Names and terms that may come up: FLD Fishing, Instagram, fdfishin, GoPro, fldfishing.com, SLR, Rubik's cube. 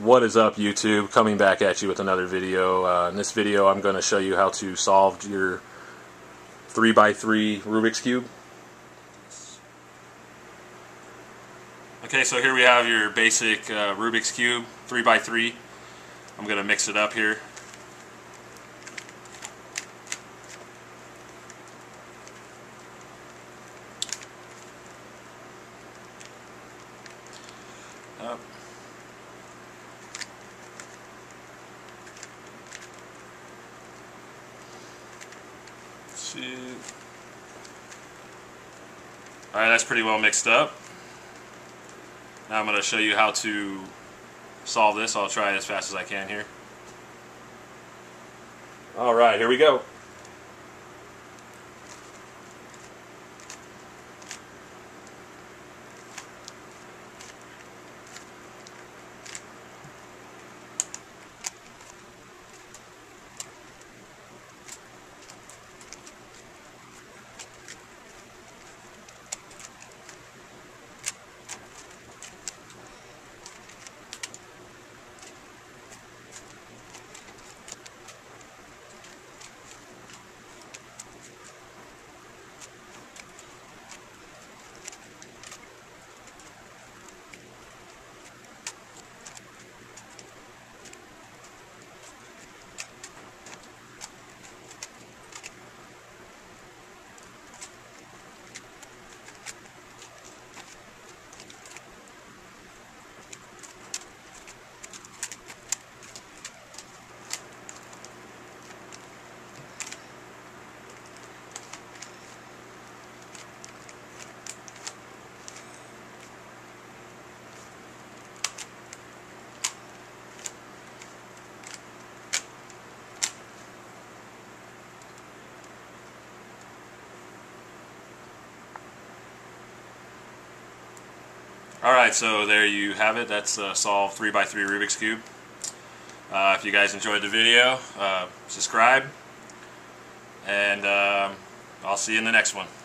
What is up, YouTube? Coming back at you with another video. In this video I'm going to show you how to solve your 3x3 Rubik's cube. Okay, so here we have your basic Rubik's cube, 3x3. I'm going to mix it up here. Alright, that's pretty well mixed up. Now I'm going to show you how to solve this. I'll try it as fast as I can here. Alright, here we go. Alright, so there you have it. That's solve 3x3 Rubik's Cube. If you guys enjoyed the video, subscribe, and I'll see you in the next one.